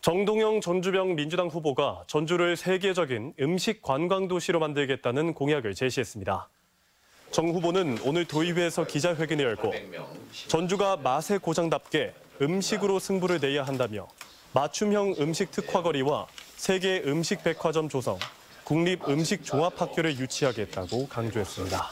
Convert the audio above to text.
정동영 전주병 민주당 후보가 전주를 세계적인 음식 관광 도시로 만들겠다는 공약을 제시했습니다. 정 후보는 오늘 도의회에서 기자회견을 열고 전주가 맛의 고장답게 음식으로 승부를 내야 한다며 맞춤형 음식 특화거리와 세계 음식 백화점 조성, 국립 음식 종합학교를 유치하겠다고 강조했습니다.